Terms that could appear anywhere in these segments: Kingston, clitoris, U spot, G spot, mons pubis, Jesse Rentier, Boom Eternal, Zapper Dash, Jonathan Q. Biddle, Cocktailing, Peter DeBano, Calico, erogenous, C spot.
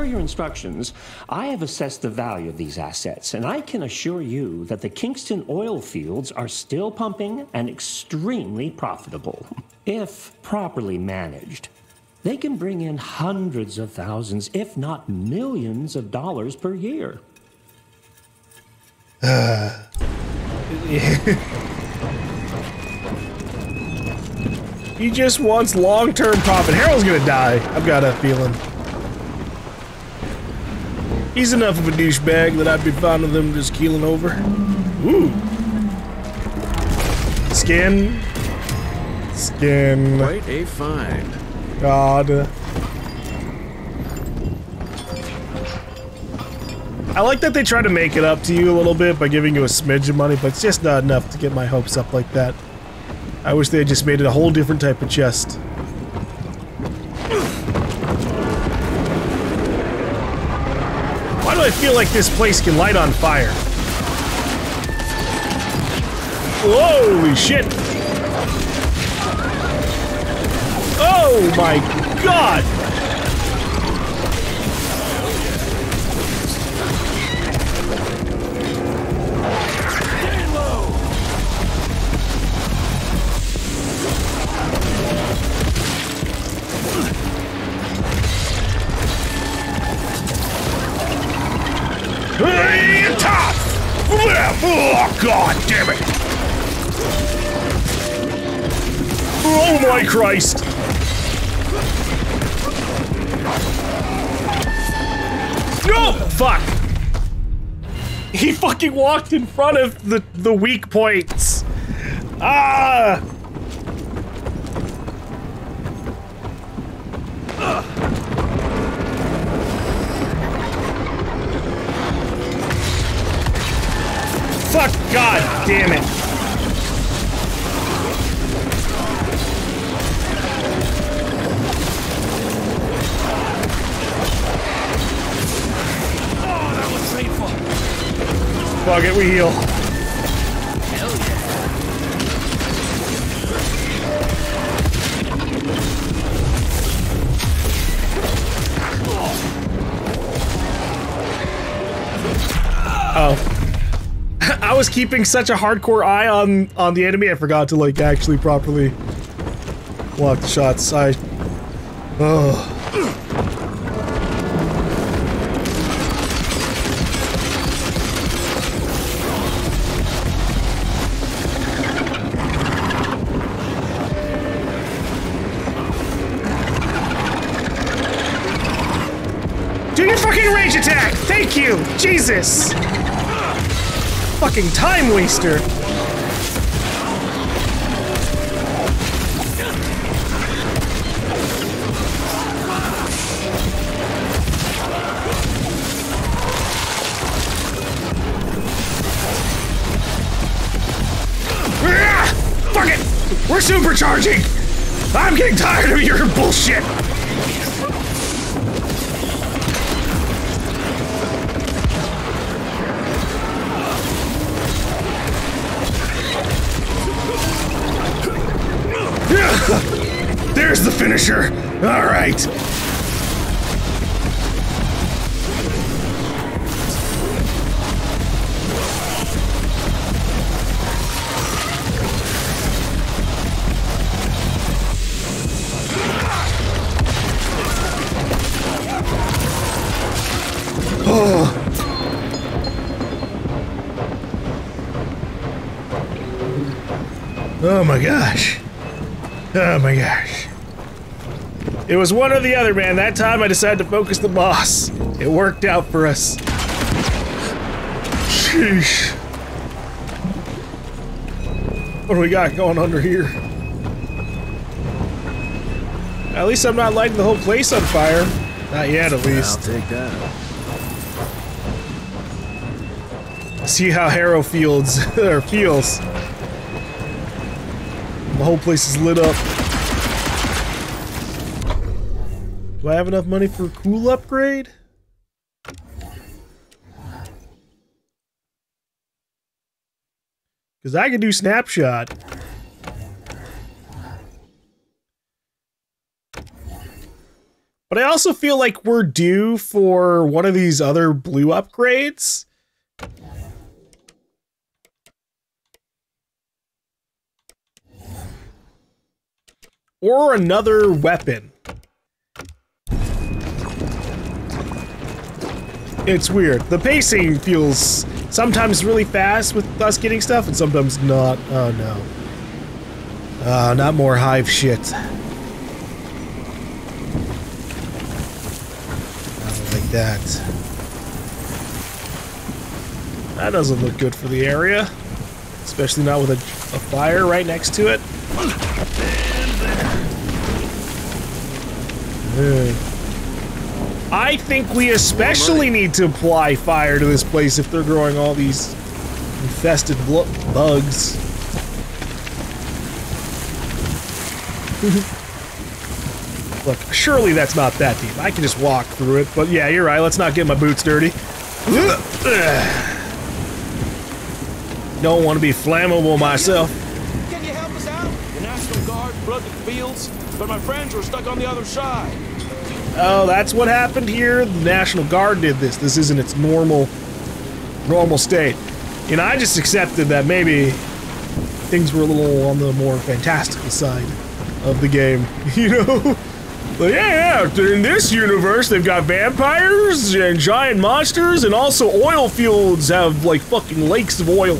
per your instructions, I have assessed the value of these assets, and I can assure you that the Kingston oil fields are still pumping and extremely profitable. If properly managed, they can bring in hundreds of thousands, if not millions of dollars per year. He just wants long-term profit. Harold's gonna die. I've got a feeling. He's enough of a douchebag that I'd be fond of them just keeling over. Ooh. Skin. Skin. Quite a find. God. I like that they try to make it up to you a little bit by giving you a smidge of money, but it's just not enough to get my hopes up like that. I wish they had just made it a whole different type of chest. Why do I feel like this place can light on fire? Holy shit! Oh my god! Oh god damn it! Oh my Christ! No! Oh, fuck! He fucking walked in front of the weak points! Ah! Fuck, god damn it! Fuck it, we heal. Hell yeah. Oh. I was keeping such a hardcore eye on the enemy, I forgot to, like, actually properly block the shots. Oh. Jesus! Fucking time waster! Fuck it! We're supercharging! I'm getting tired of your bullshit! There's the finisher. All right. Oh. Oh my gosh. Oh my gosh. It was one or the other, man. That time I decided to focus the boss. It worked out for us. Sheesh. What do we got going under here? At least I'm not lighting the whole place on fire. Not yet, at least. I'll take that. See how Harrow feels. Or feels. The whole place is lit up. Do I have enough money for a cool upgrade? Because I can do snapshot. But I also feel like we're due for one of these other blue upgrades. Or another weapon. It's weird. The pacing feels sometimes really fast with us getting stuff and sometimes not. Oh no. Not more hive shit. I don't like that. That doesn't look good for the area. Especially not with a fire right next to it. I think we especially need to apply fire to this place if they're growing all these infested bugs. Look, surely that's not that deep. I can just walk through it, but yeah, you're right. Let's not get my boots dirty. Don't want to be flammable myself. Can you help us out? The National Guard flooded the fields, but my friends were stuck on the other side. Oh, that's what happened here. The National Guard did this. This isn't its normal state. And I just accepted that maybe things were a little on the more fantastical side of the game, you know? But yeah, in this universe, they've got vampires and giant monsters, and also oil fields have, like, fucking lakes of oil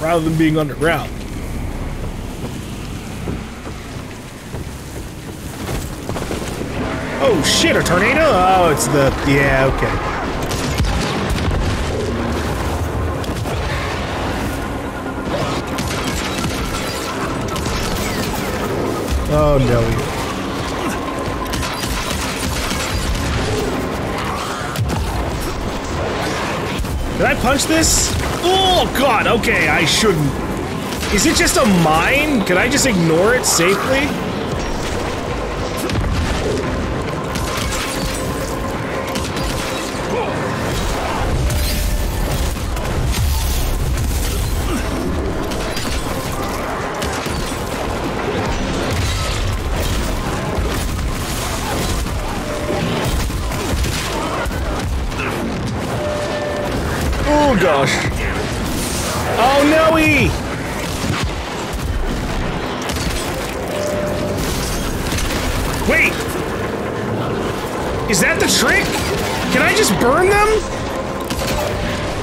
rather than being underground. Oh shit, a tornado? Oh, it's the... yeah, okay. Oh no. Did I punch this? Oh god, okay, I shouldn't. Is it just a mine? Can I just ignore it safely? Gosh. Oh no! -y. Wait! Is that the trick? Can I just burn them?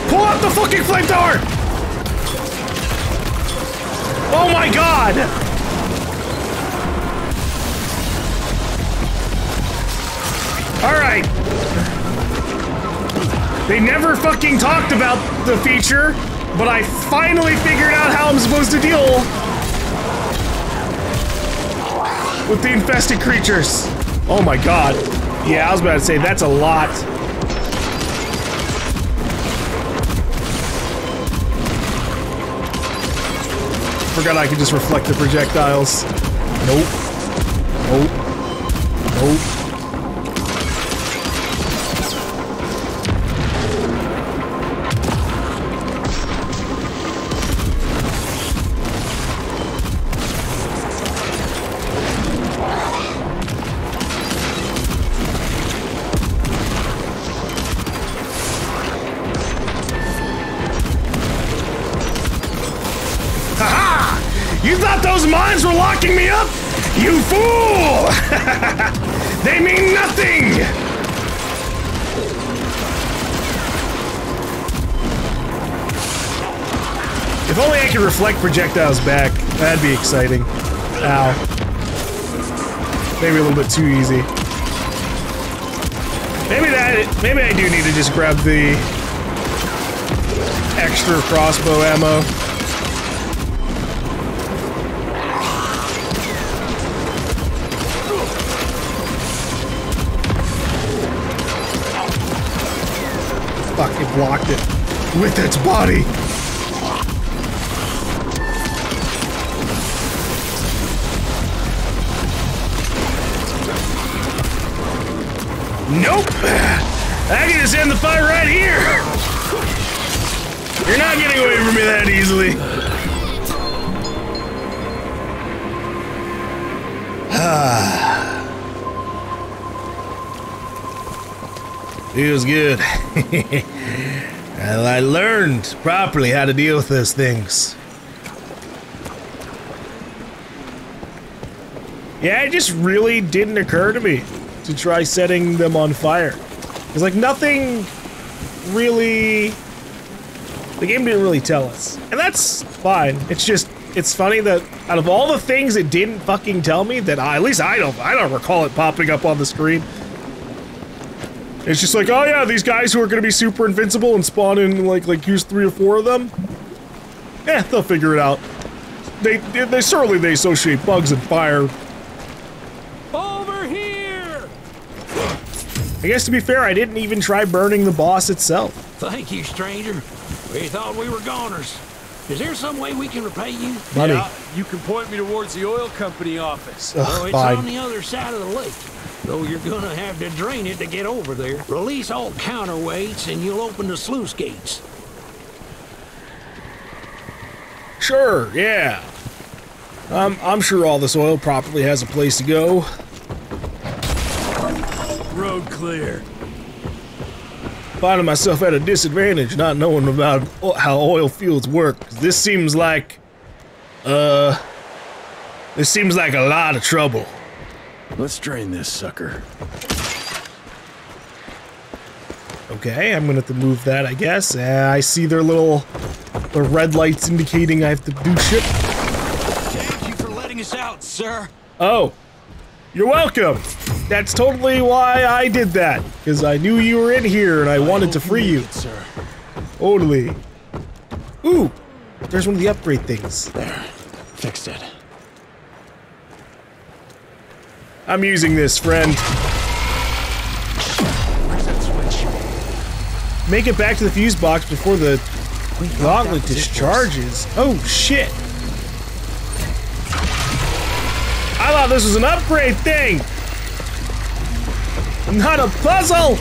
Pull out the fucking flamethrower! Oh my god! Alright. They never fucking talked about the feature, but I finally figured out how I'm supposed to deal with the infested creatures. Oh my god. Yeah, I was about to say, that's a lot. Forgot I could just reflect the projectiles. Nope. Nope. Nope. Mines were locking me up, you fool! They mean nothing! If only I could reflect projectiles back, that'd be exciting. Ow. Maybe a little bit too easy. Maybe I do need to just grab the extra crossbow ammo. Fuck, it blocked it with its body! Nope! I can just end the fight right here! You're not getting away from me that easily! It was good. I learned properly how to deal with those things. Yeah, it just really didn't occur to me to try setting them on fire. It's like nothing really... The game didn't really tell us. And that's fine. It's just, it's funny that out of all the things it didn't fucking tell me, that at least I don't recall it popping up on the screen. It's just like, oh yeah, these guys who are gonna be super invincible and spawn in like use 3 or 4 of them. Eh, they'll figure it out. They certainly associate bugs and fire. Over here. I guess to be fair, I didn't even try burning the boss itself. Thank you, stranger. We thought we were goners. Is there some way we can repay you? Money. Yeah, you can point me towards the oil company office. Ugh, so it's fine. On the other side of the lake. Though you're gonna have to drain it to get over there. Release all counterweights and you'll open the sluice gates. Sure, yeah. I'm sure all this oil probably has a place to go. Road clear. Finding myself at a disadvantage, not knowing about how oil fields work. This seems like, a lot of trouble. Let's drain this sucker. Okay, I'm gonna have to move that, I guess. I see their the red lights indicating I have to do shit. Thank you for letting us out, sir. Oh, you're welcome. That's totally why I did that, because I knew you were in here and I wanted to free you. Sir. Totally. Ooh, there's one of the upgrade things. There, fixed it. I'm using this, friend. Where's that switch? Make it back to the fuse box before the gauntlet discharges. Oh shit! I thought this was an upgrade thing! Not a puzzle!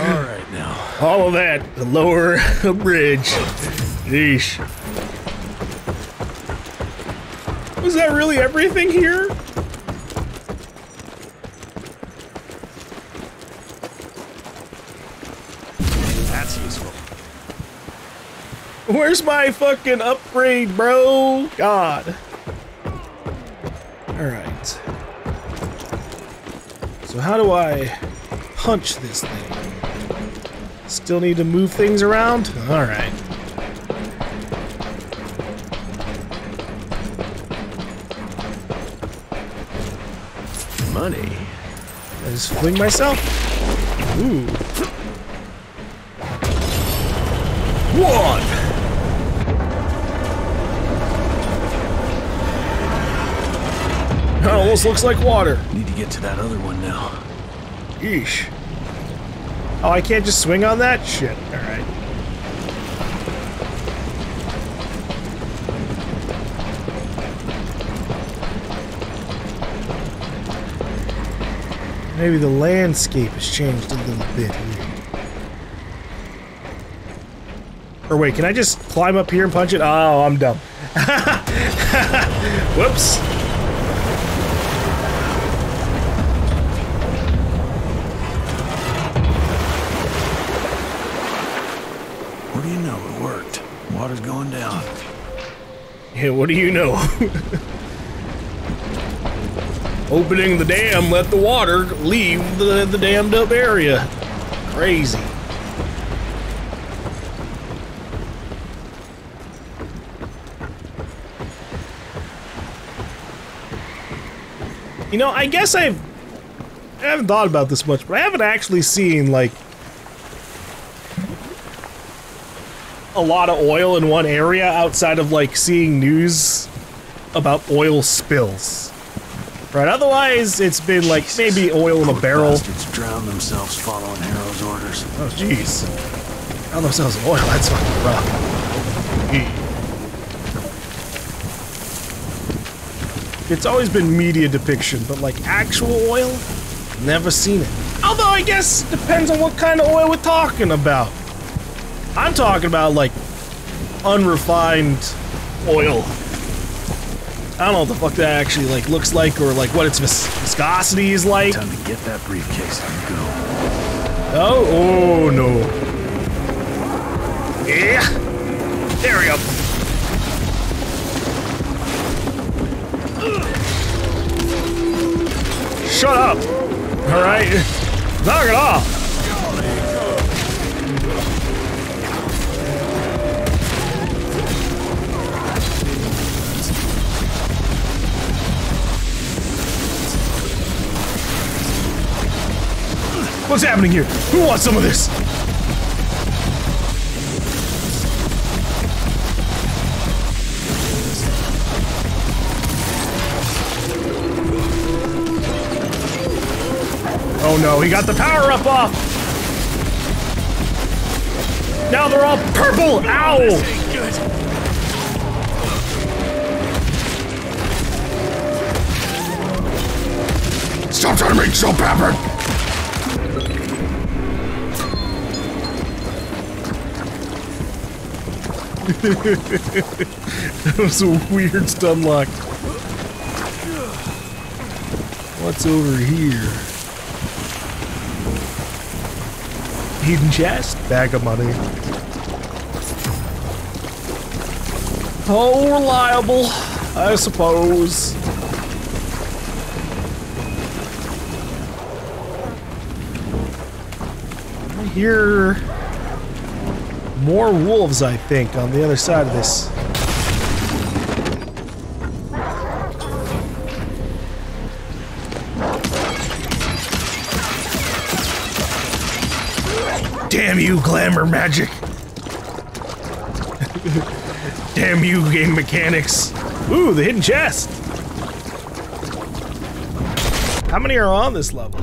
Alright now. All of that, the lower bridge. Yeesh. Was that really everything here? Where's my fucking upgrade, bro? God. Alright. So how do I punch this thing? Still need to move things around? Alright. Money. I just fling myself? Ooh. 1! It almost looks like water. Need to get to that other one now. Yeesh. Oh, I can't just swing on that? Shit. Alright. Maybe the landscape has changed a little bit here. Or wait, can I just climb up here and punch it? Oh, I'm dumb. Whoops. Water's going down. Yeah, what do you know? Opening the dam let the water leave the dammed up area. Crazy. You know, I guess I haven't thought about this much, but I haven't actually seen like a lot of oil in one area outside of like seeing news about oil spills. Right, otherwise it's been like maybe oil in a barrel. Bastards drown themselves following Harrow's orders. Oh jeez. Drown themselves in oil, that's fucking rough. It's always been media depiction, but like actual oil? Never seen it. Although I guess it depends on what kind of oil we're talking about. I'm talking about like unrefined oil. I don't know what the fuck that actually like looks like, or like what its viscosity is like. Time to get that briefcase and go. Oh, oh no. Yeah, there we go. Shut up! All right, knock it off. What's happening here? Who wants some of this? Oh no, he got the power-up off! Now they're all purple! Ow! This ain't good. Stop trying to make so pepper! That was a weird stun lock. What's over here? Hidden chest, bag of money. Oh, reliable, I suppose. I hear more wolves, I think, on the other side of this. Damn you, glamour magic! Damn you, game mechanics! Ooh, the hidden chest! How many are on this level?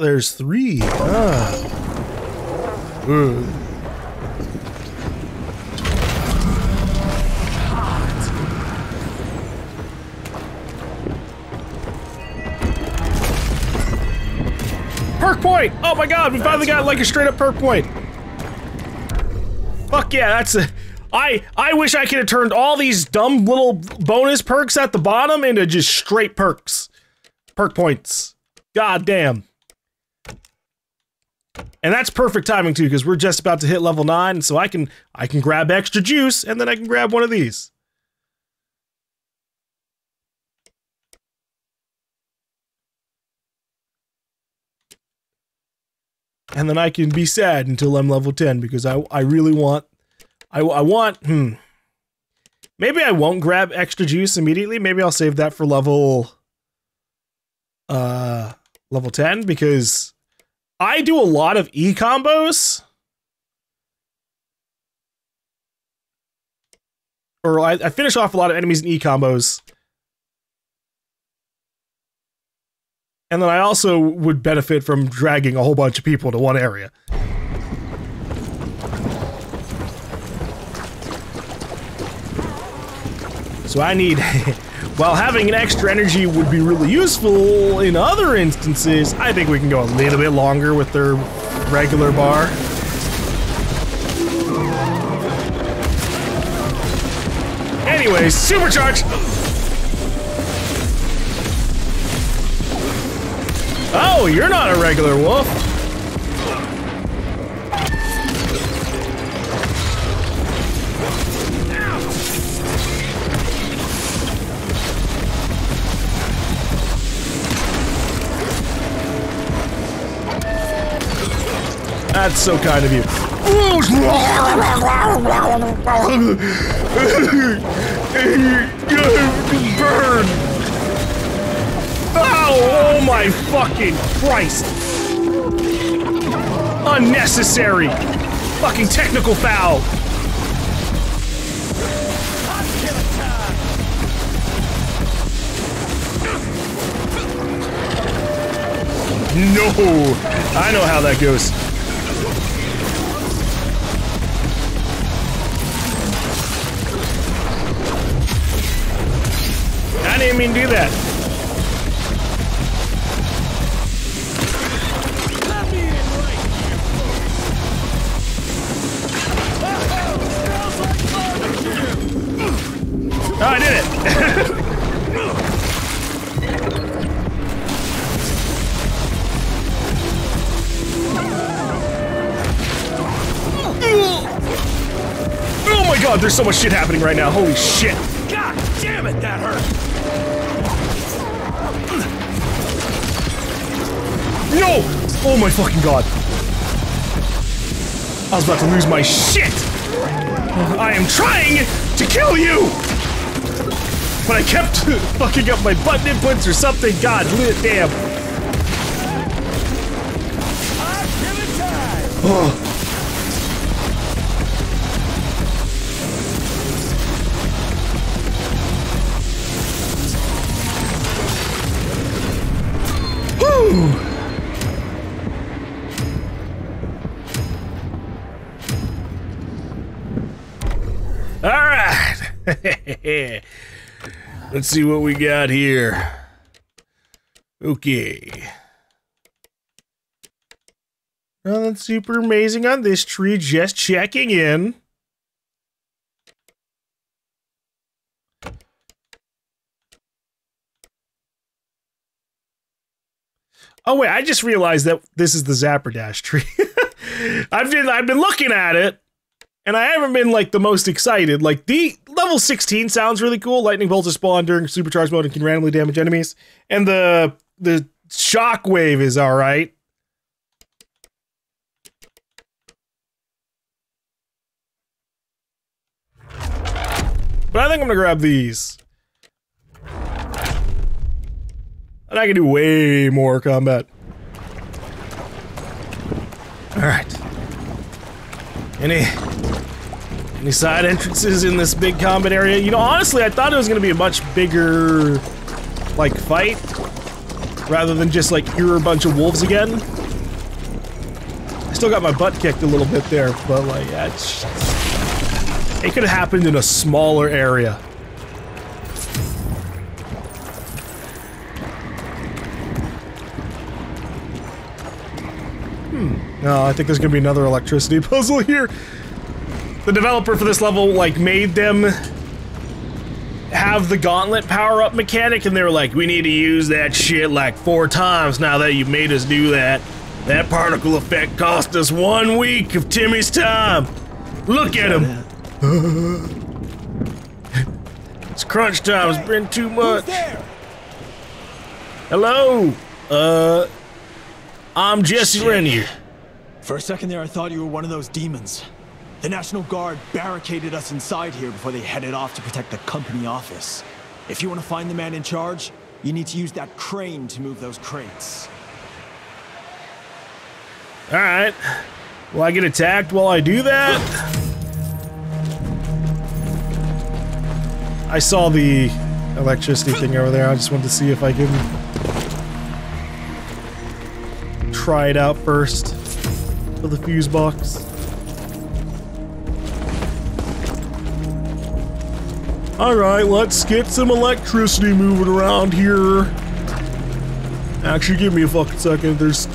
There's 3. Ah. Ooh. Perk point! Oh my god, we finally got like a straight up perk point. Fuck yeah, that's a... I wish I could have turned all these dumb little bonus perks at the bottom into just straight perks. Perk points. God damn. And that's perfect timing too, because we're just about to hit level 9, so I can grab extra juice, and then I can grab one of these. And then I can be sad until I'm level 10, because I really want... Maybe I won't grab extra juice immediately, maybe I'll save that for level... level 10, because... I do a lot of E-combos. Or I finish off a lot of enemies in E-combos. And then I also would benefit from dragging a whole bunch of people to one area. So I need... while having an extra energy would be really useful in other instances, I think we can go a little bit longer with their regular bar. Anyways, supercharge! Oh, you're not a regular wolf. That's so kind of you. Burn! Ow, oh my fucking Christ! Unnecessary! Fucking technical foul! No! I know how that goes. I didn't mean to do that. Oh, I did it! Oh my god, there's so much shit happening right now. Holy shit. God damn it, that hurt! No! Oh my fucking god. I was about to lose my shit! I am trying to kill you! But I kept fucking up my button inputs or something. God damn. Oh. Let's see what we got here. Okay. Nothing super amazing on this tree, just checking in. Oh wait, I just realized that this is the Zapper Dash tree. I've been looking at it. And I haven't been, like, the most excited. Like, the level 16 sounds really cool. Lightning bolts are spawned during supercharge mode and can randomly damage enemies. And the shockwave is alright. But I think I'm gonna grab these. And I can do way more combat. Alright. Any side entrances in this big combat area? You know, honestly, I thought it was going to be a much bigger, like, fight. Rather than just, like, you're a bunch of wolves again. I still got my butt kicked a little bit there, but, like, it could have happened in a smaller area. No, I think there's gonna be another electricity puzzle here. The developer for this level, like, made them have the gauntlet power-up mechanic, and they were like, we need to use that shit like 4 times now that you made us do that. That particle effect cost us 1 week of Timmy's time. Look at him. It's crunch time, it's been too much. Hello? I'm Jesse Rentier. For a second there, I thought you were one of those demons. The National Guard barricaded us inside here before they headed off to protect the company office. If you want to find the man in charge, you need to use that crane to move those crates. Alright. Will I get attacked while I do that? I saw the electricity thing over there. I just wanted to see if I could try it out first for the fuse box. Alright, let's get some electricity moving around here. Actually, give me a fucking second. There's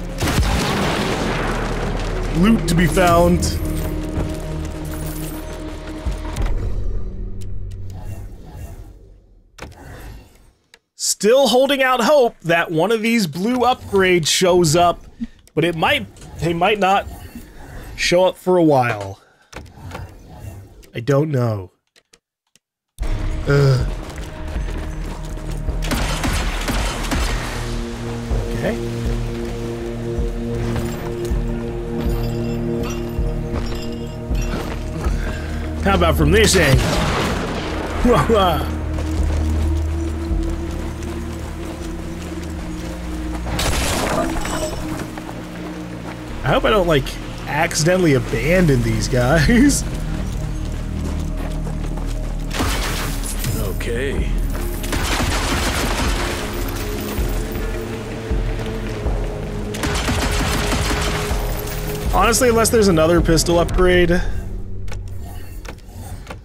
loot to be found. Still holding out hope that one of these blue upgrades shows up, but they might not show up for a while. I don't know. Okay. How about from this angle? I hope I don't, like, accidentally abandon these guys. Okay. Honestly, unless there's another pistol upgrade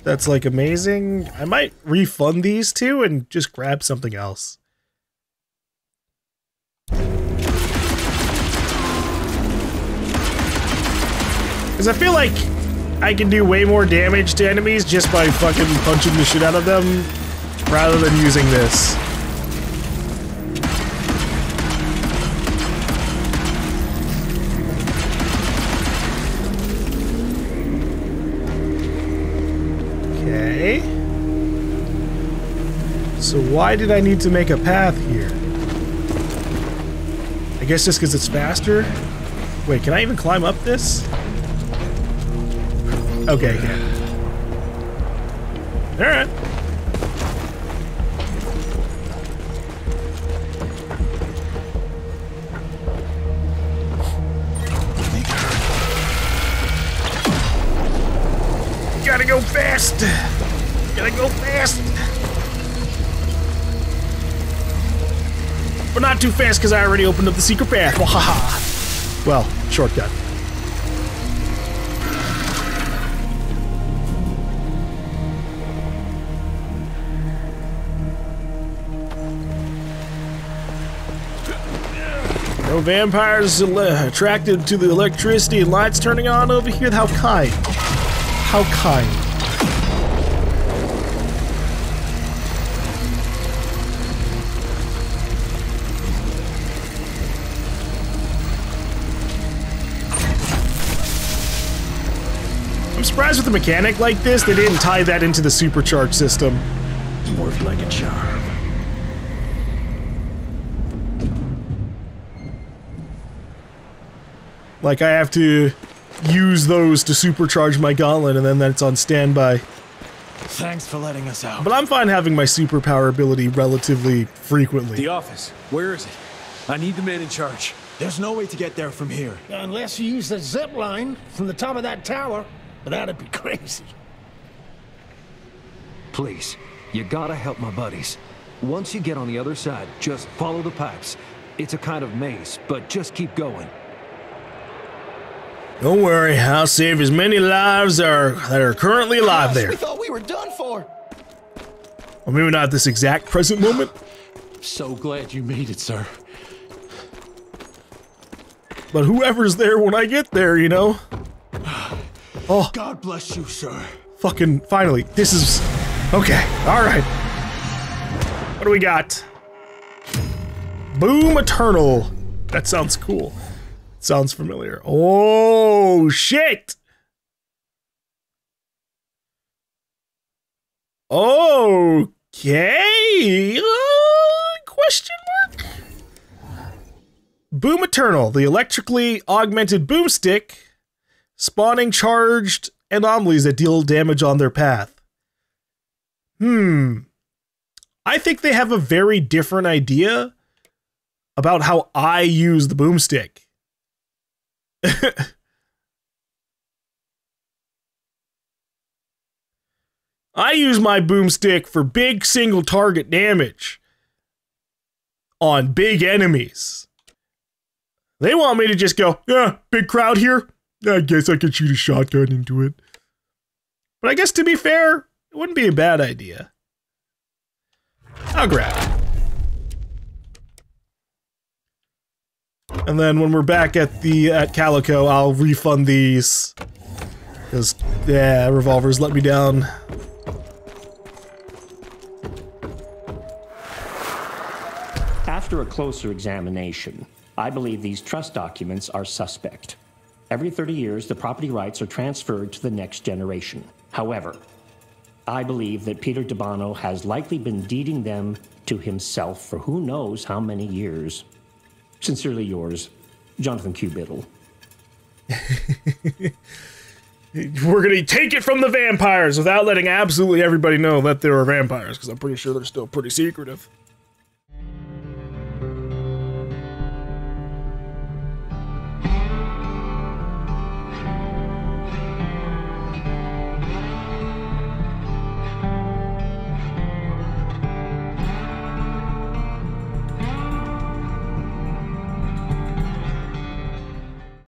that's, like, amazing, I might refund these two and just grab something else. Because I feel like I can do way more damage to enemies just by fucking punching the shit out of them rather than using this. Okay. So why did I need to make a path here? I guess just because it's faster? Wait, can I even climb up this? Okay, I can. Alright. Gotta go fast! Gotta go fast! But not too fast, because I already opened up the secret path. Well, shortcut. No vampires attracted to the electricity and lights turning on over here? How kind. How kind. I'm surprised with a mechanic like this, they didn't tie that into the supercharge system. It's more like a charm. Like, I have to use those to supercharge my gauntlet, and then that's on standby. Thanks for letting us out. But I'm fine having my superpower ability relatively frequently. The office. Where is it? I need the man in charge. There's no way to get there from here. Unless you use the zip line from the top of that tower, but that'd be crazy. Please, you gotta help my buddies. Once you get on the other side, just follow the pipes. It's a kind of maze, but just keep going. Don't worry, I'll save as many lives that are currently alive there. We thought we were done for. Well, maybe not at this exact present moment. So glad you made it, sir. But whoever's there when I get there, you know. Oh. God bless you, sir. Fucking finally. This is okay. All right. What do we got? Boom Eternal. That sounds cool. Sounds familiar. Oh, shit! Okay... question mark? Boom Eternal, the electrically augmented boomstick, spawning charged anomalies that deal damage on their path. I think they have a very different idea about how I use the boomstick. I use my boomstick for big single target damage on big enemies. They want me to just go, yeah, big crowd here. I guess I could shoot a shotgun into it. But I guess to be fair, it wouldn't be a bad idea. I'll grab it. And then when we're back at the Calico, I'll refund these. Because, yeah, revolvers let me down. After a closer examination, I believe these trust documents are suspect. Every 30 years, the property rights are transferred to the next generation. However, I believe that Peter DeBano has likely been deeding them to himself for who knows how many years. Sincerely yours, Jonathan Q. Biddle. We're gonna take it from the vampires without letting absolutely everybody know that there are vampires, because I'm pretty sure they're still pretty secretive.